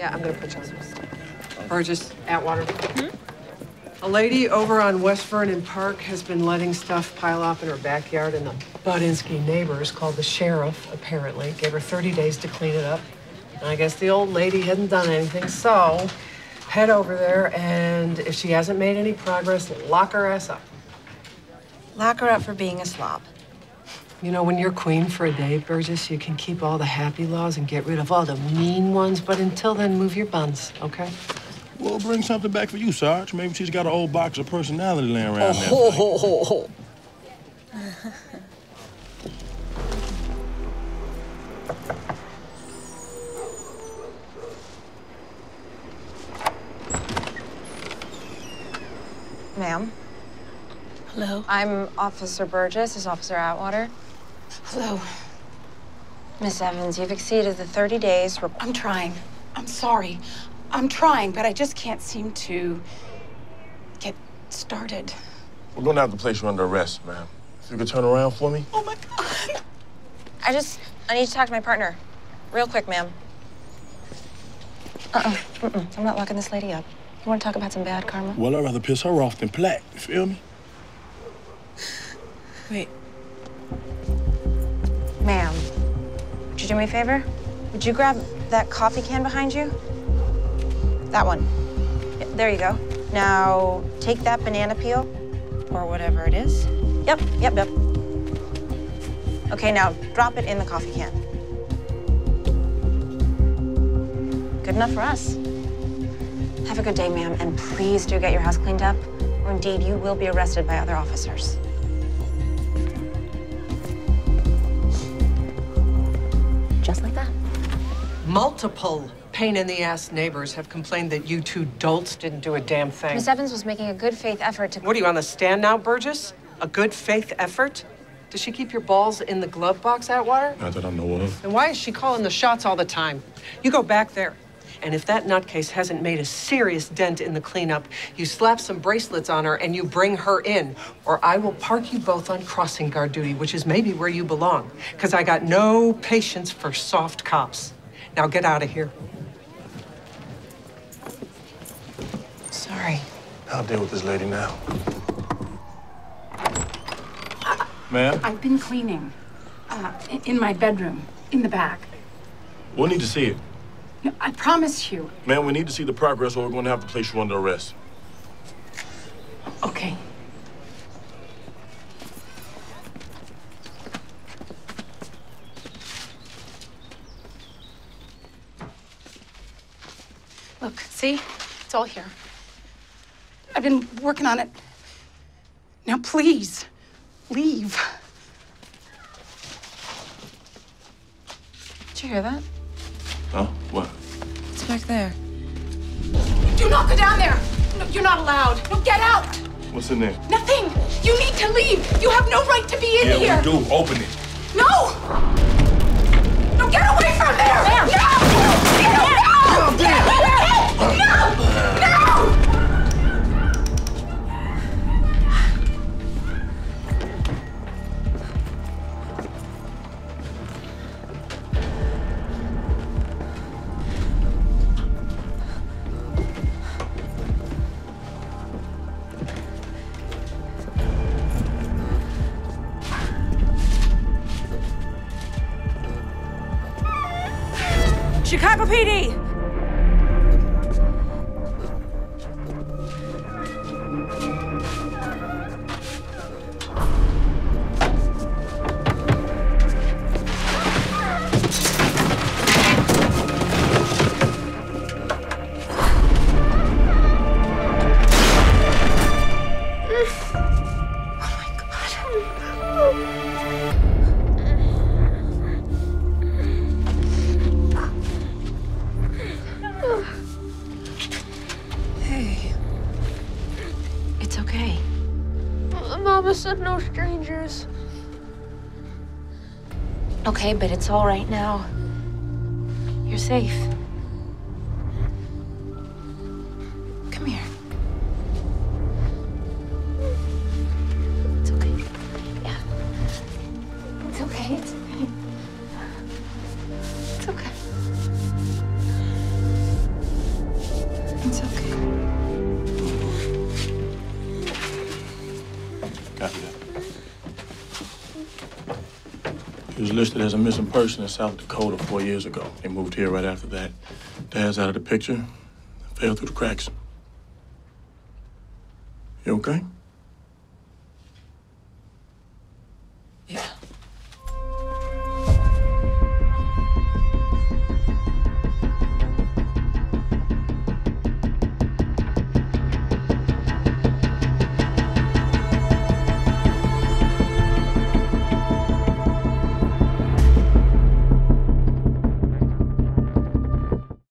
Yeah, I'm gonna put you on this. Burgess, Atwater. A lady over on West Vernon Park has been letting stuff pile up in her backyard, and the Budinsky neighbors called the sheriff, apparently. Gave her 30 days to clean it up. And I guess the old lady hadn't done anything, so head over there, and if she hasn't made any progress, lock her ass up. Lock her up for being a slob. You know, when you're queen for a day, Burgess, you can keep all the happy laws and get rid of all the mean ones, but until then, move your buns, okay? We'll bring something back for you, Sarge. Maybe she's got an old box of personality laying around there. Ho, ho, ho, ho. Ma'am? Hello? I'm Officer Burgess. Is Officer Atwater? Hello. Miss Evans, you've exceeded the 30 days. I'm trying. I'm sorry. I'm trying, but I just can't seem to get started. We're going to have to place you under arrest, ma'am. If you could turn around for me. Oh, my God. I need to talk to my partner. Real quick, ma'am. I'm not locking this lady up. You want to talk about some bad karma? Well, I'd rather piss her off than Platt. You feel me? Wait. Ma'am, would you do me a favor? Would you grab that coffee can behind you? That one. Yeah, there you go. Now, take that banana peel, or whatever it is. Yep. Okay, now drop it in the coffee can. Good enough for us. Have a good day, ma'am, and please do get your house cleaned up, or indeed you will be arrested by other officers. Just like that? Multiple pain-in-the-ass neighbors have complained that you two dolts didn't do a damn thing. Miss Evans was making a good-faith effort to... What are you, on the stand now, Burgess? A good-faith effort? Does she keep your balls in the glove box, Atwater? Not that I know of. Then why is she calling the shots all the time? You go back there, and if that nutcase hasn't made a serious dent in the cleanup, you slap some bracelets on her and you bring her in, or I will park you both on crossing guard duty, which is maybe where you belong, because I got no patience for soft cops. Now get out of here. Sorry. I'll deal with this lady now. Ma'am? I've been cleaning in my bedroom, in the back. We'll need to see it. No, I promise you. Ma'am, we need to see the progress or we're going to have to place you under arrest. Okay. Look, see? It's all here. I've been working on it. Now, please, leave. Did you hear that? Oh, what? It's back there. Do not go down there! No, you're not allowed. No, get out! What's in there? Nothing! You need to leave! You have no right to be in here! Yeah, we do. Open it. No! No, get away from there! There. No! No! No! No! No! No! No! Chicago PD! Mama said no strangers. Okay, but it's all right now. You're safe. Come here. It's okay. Yeah. It's okay. It's okay. It's okay. was listed as a missing person in South Dakota 4 years ago. They moved here right after that. Dad's out of the picture. Fell through the cracks. You okay?